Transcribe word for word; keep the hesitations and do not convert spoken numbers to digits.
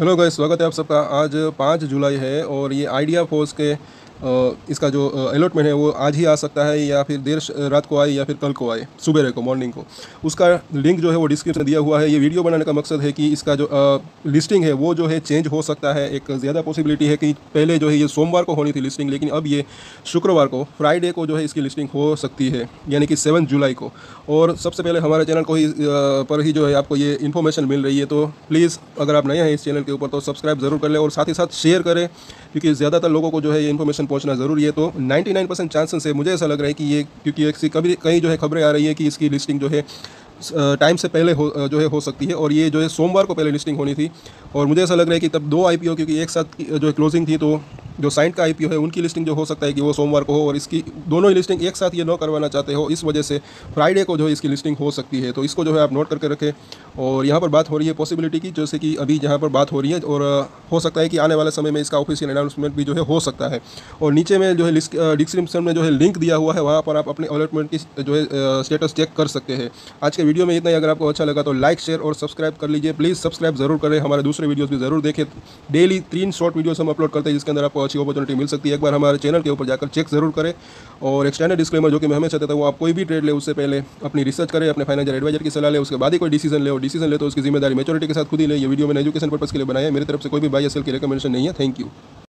Hello guys, स्वागत है आप सबका। आज पाँच जुलाई है और ये आइडिया फोर्स के इसका जो अलॉटमेंट है वो आज ही आ सकता है या फिर देर रात को आए या फिर कल को आए, सुबह को, मॉर्निंग को। उसका लिंक जो है वो डिस्क्रिप्शन दिया हुआ है। ये वीडियो बनाने का मकसद है कि इसका जो लिस्टिंग है वो जो है चेंज हो सकता है। एक ज़्यादा पॉसिबिलिटी है कि पहले जो है ये सोमवार को होनी थी लिस्टिंग, लेकिन अब ये शुक्रवार को, फ्राइडे को जो है इसकी लिस्टिंग हो सकती है, यानी कि सेवन जुलाई को। और सबसे पहले हमारे चैनल को ही पर ही जो है आपको ये इन्फॉर्मेशन मिल रही है, तो प्लीज़ अगर आप नए हैं इस चैनल के ऊपर तो सब्सक्राइब ज़रूर कर लें और साथ ही साथ शेयर करें, क्योंकि ज़्यादातर लोगों को जो है इन्फॉर्मेशन पहुंचना ज़रूरी है। तो निन्यानवे परसेंट चांसेस है, मुझे ऐसा लग रहा है कि ये, क्योंकि एक कभी कहीं जो है खबरें आ रही है कि इसकी लिस्टिंग जो है टाइम से पहले हो जो है हो सकती है। और ये जो है सोमवार को पहले लिस्टिंग होनी थी और मुझे ऐसा लग रहा है कि तब दो आईपीओ, क्योंकि एक साथ जो क्लोजिंग थी, तो जो साइंट का आईपीओ है उनकी लिस्टिंग जो हो सकता है कि वो सोमवार को हो, और इसकी दोनों ही लिस्टिंग एक साथ ये न करवाना चाहते हो, इस वजह से फ्राइडे को जो है इसकी लिस्टिंग हो सकती है। तो इसको जो है आप नोट करके रखें। और यहाँ पर बात हो रही है पॉसिबिलिटी की, जैसे कि अभी यहाँ पर बात हो रही है, और हो सकता है कि आने वाले समय में इसका ऑफिशियल अनाउंसमेंट भी जो है हो सकता है। और नीचे में जो है डिस्क्रिप्शन में जो है लिंक दिया हुआ है, वहाँ पर आप अपने अलॉटमेंट की जो है स्टेटस चेक कर सकते हैं। आज के वीडियो में इतना ही। अगर आपको अच्छा लगा तो लाइक, शेयर और सब्सक्राइब कर लीजिए। प्लीज़ सब्सक्राइब जरूर करें, हमारे दूसरे वीडियोस भी जरूर देखें। डेली तीन शॉर्ट वीडियोस हम अपलोड करते हैं, जिसके अंदर आपको अच्छी अपॉर्चुनिटी मिल सकती है। एक बार हमारे चैनल के ऊपर जाकर चेक जरूर करें। और एक स्टैंडर्ड डिस्क्लेमर जो कि मैं हमेशा देता हूं, आप कोई भी ट्रेड ले उससे पहले अपनी रिसर्च करें, अपने फाइनेंशियल एडवाइजर की सलाह ले, उसके बाद ही कोई डिसीजन ले, और डिसीजन ले तो उसकी जिम्मेदारी मैच्योरिटी के साथ खुद ही ले। ये वीडियो मैंने एजुकेशन पर्पस के लिए बनाया है, मेरी तरफ से कोई भी बाय या सेल की रिकमेंडेशन नहीं है। Thank you.